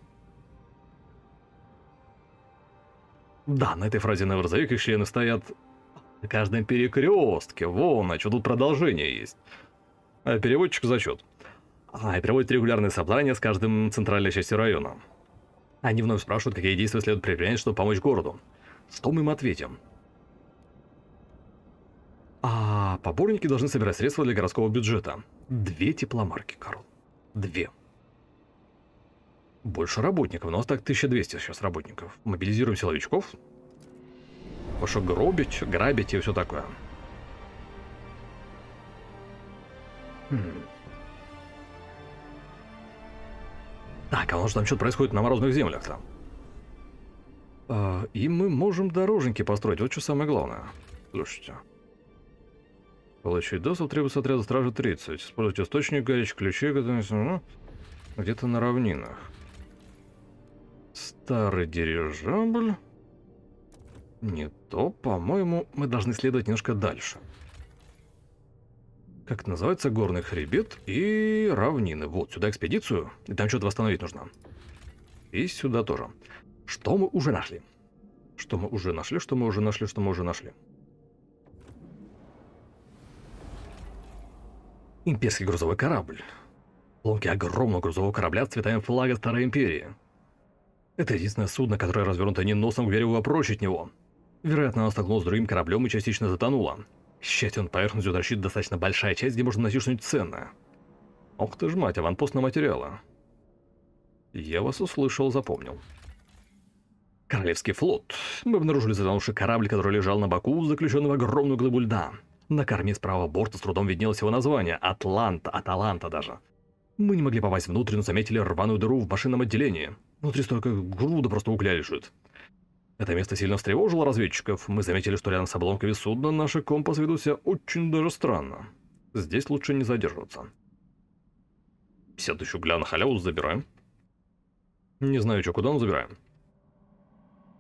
Да, на этой фразе на грузовик их члены стоят на каждом перекрестке. Вон, а что тут продолжение есть? А переводчик за счет. А, и переводит регулярные собрания с каждым центральной частью района. Они вновь спрашивают, какие действия следует предпринять, чтобы помочь городу. Что мы им ответим? А поборники должны собирать средства для городского бюджета. Две тепломарки, Карл. Две. Больше работников. У нас так тысяча двести сейчас работников. Мобилизируем силовичков. Пошел гробить, грабить и все такое. Хм. Так, а у нас там что-то происходит на морозных землях-то. А, и мы можем дороженьки построить. Вот что самое главное. Слушайте. Получить доступ требуется отряда стражи тридцать. Использовать источник горячих ключей где-то на равнинах. Старый дирижабль. Не то, по-моему, мы должны следовать немножко дальше. Как называется, горный хребет и равнины. Вот, сюда экспедицию. И там что-то восстановить нужно. И сюда тоже. Что мы уже нашли? Что мы уже нашли, что мы уже нашли, что мы уже нашли. Имперский грузовой корабль. Ломки огромного грузового корабля с цветами флага Старой Империи. Это единственное судно, которое развернуто не носом к берегу, а прочь от него. Вероятно, оно столкнулось с другим кораблем и частично затонуло. К счастью, над поверхностью торчит достаточно большая часть, где можно найти что-нибудь ценное. Ох ты ж мать, аванпост на материалы. Я вас услышал, запомнил. Королевский флот. Мы обнаружили затонувший корабль, который лежал на боку, заключенный в огромную глыбу льда. На корме справа борта с трудом виднелось его название. Атланта, Аталанта даже. Мы не могли попасть внутрь, но заметили рваную дыру в машинном отделении. Внутри столько груда просто угля лежит. Это место сильно встревожило разведчиков. Мы заметили, что рядом с обломками судна наши компасы ведут себя очень даже странно. Здесь лучше не задерживаться. пятьдесят тысяч угля на халяву забираем. Не знаю, что куда, но забираем.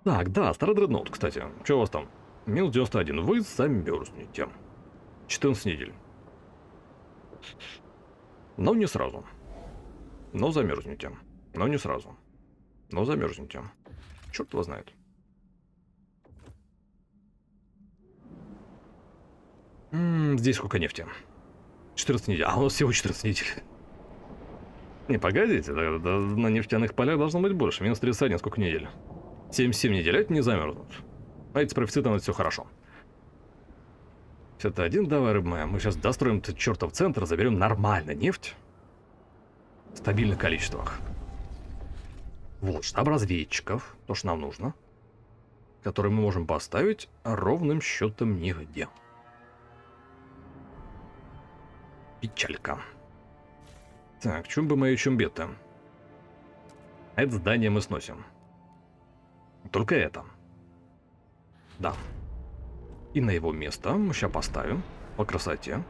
Так, да, старый дредноут, кстати. Что у вас там? минус девяносто один. Вы замерзнете. четырнадцать недель. Но не сразу. Но замерзнете. Но не сразу. Но замерзнете. Черт его знает. М-м, здесь сколько нефти? четырнадцать недель. А у нас всего четырнадцать недель. Не, погодите. На нефтяных полях должно быть больше. минус тридцать один. Сколько недель? семьдесят семь недель. Это не замерзнут. А это с профицитом, это все хорошо. Это один, давай, рыба моя. Мы сейчас достроим этот чертов центр, заберем нормально нефть. В стабильных количествах. Вот, штаб разведчиков, то, что нам нужно. Который мы можем поставить ровным счетом нигде. Печалька. Так, чумбы мои, чумбеты. Это здание мы сносим. Только это. Да. И на его место мы сейчас поставим по красоте.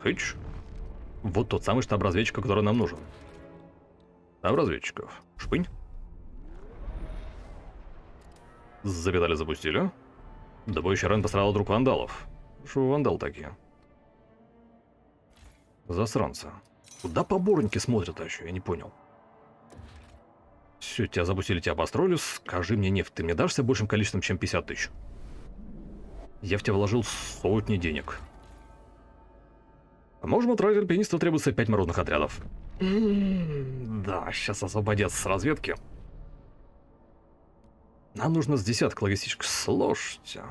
Хыч. Вот тот самый штаб разведчика, который нам нужен. Штаб разведчиков. Шпынь. Запитали, запустили. Добоющий район пострадал от рук вандалов. Что вандал такие? Засранцы. Куда поборники смотрят еще? Я не понял. Все, тебя запустили, тебя построили. Скажи мне, нефть, ты мне дашься большим количеством, чем пятьдесят тысяч? Я в тебя вложил сотни денег. Можем отправить альпинистов, требуется пять морозных отрядов. Да, сейчас освободятся с разведки. Нам нужно с десяток логистичек. Слушайте.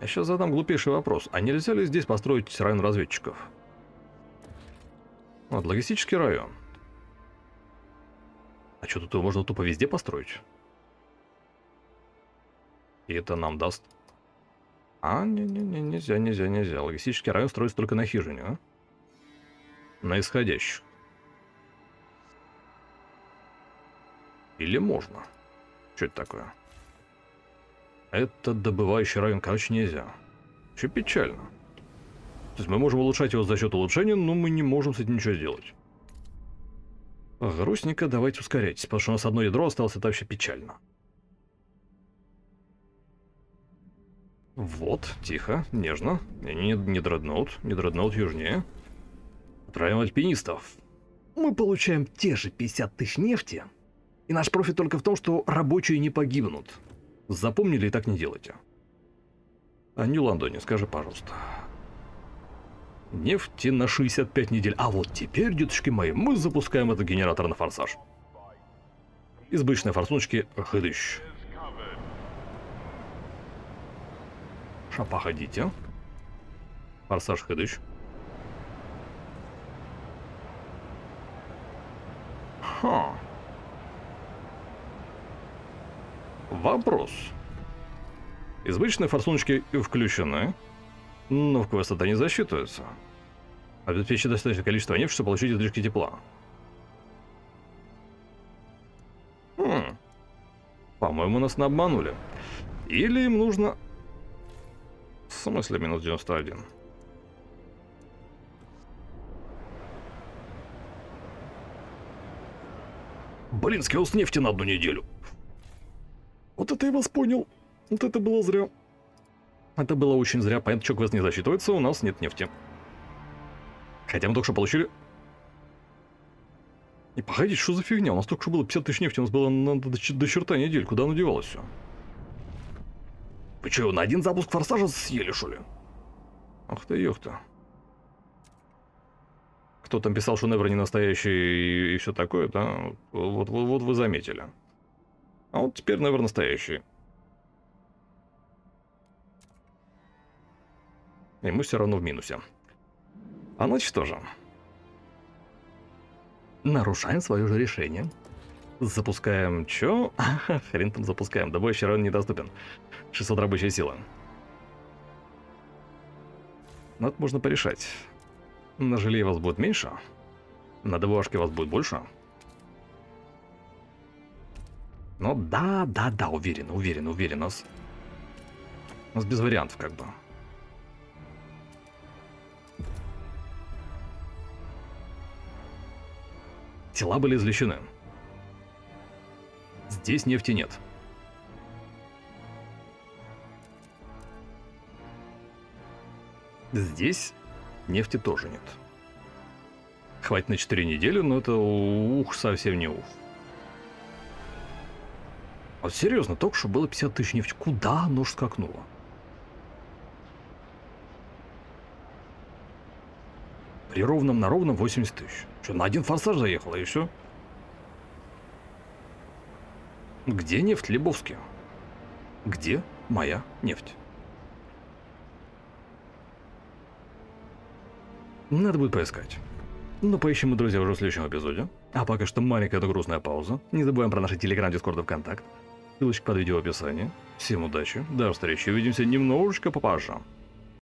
Я сейчас задам глупейший вопрос. А нельзя ли здесь построить район разведчиков? Вот, логистический район. А что, тут его можно тупо везде построить? И это нам даст... А, не-не-не, нельзя, нельзя, нельзя. Логистический район строится только на хижине, а? На исходящих. Или можно? Что это такое? Это добывающий район, короче, нельзя. Вообще печально. То есть мы можем улучшать его за счет улучшения, но мы не можем с этим ничего сделать. Грустненько, давайте ускоряйтесь, потому что у нас одно ядро осталось, это вообще печально. Вот, тихо, нежно. Не, не дредноут, не дредноут южнее. Отправим альпинистов. Мы получаем те же пятьдесят тысяч нефти, и наш профит только в том, что рабочие не погибнут. Запомнили и так не делайте. А Нью-Лондоне, скажи, пожалуйста. Нефти на шестьдесят пять недель. А вот теперь, деточки мои, мы запускаем этот генератор на форсаж. Избычные форсуночки хыдыщ. Походите. Форсаж хыдыч. Ха. Вопрос. Избычные форсуночки включены, но в квест это не засчитывается. Обеспечить достаточное количество нефти, чтобы получить излишки тепла. Хм. По-моему, нас обманули. Или им нужно... В смысле минус девяносто один? Блин, скилл с нефти на одну неделю. Вот это я вас понял. Вот это было зря. Это было очень зря. Понятно, что квест не засчитывается, у нас нет нефти. Хотя мы только что получили... И погодите, что за фигня? У нас только что было пятьдесят тысяч нефти, у нас было на... до черта недель. Куда оно девалось все? Вы что, на один запуск форсажа съели, что ли? Ах ты, ёх-то. Кто там писал, что Невр не настоящий и, и все такое, да? Вот, вот, вот вы заметили. А вот теперь Невр настоящий. И мы все равно в минусе. А значит, что же? Нарушаем свое же решение. Запускаем чё? Хрен там запускаем. Добывающий район недоступен. шестьсот рабочая сила. Но это можно порешать. На желе вас будет меньше. На добывашке вас будет больше. Но да, да, да, уверен, уверен, уверен. У нас, у нас без вариантов как бы. Тела были извлечены. Здесь нефти нет. Здесь нефти тоже нет. Хватит на четыре недели, но это ух, совсем не ух. Вот серьезно, только что было пятьдесят тысяч нефти. Куда оно ж скакнуло? При ровном на ровном восемьдесят тысяч. Что, на один форсаж заехало и все? Где нефть, Лебовский? Где моя нефть? Надо будет поискать. Но поищем мы, друзья, уже в следующем эпизоде. А пока что маленькая, но грустная пауза. Не забываем про наши Телеграм, Дискорд и ВКонтакт. Ссылочка под видео в описании. Всем удачи, до встречи, увидимся немножечко попозже.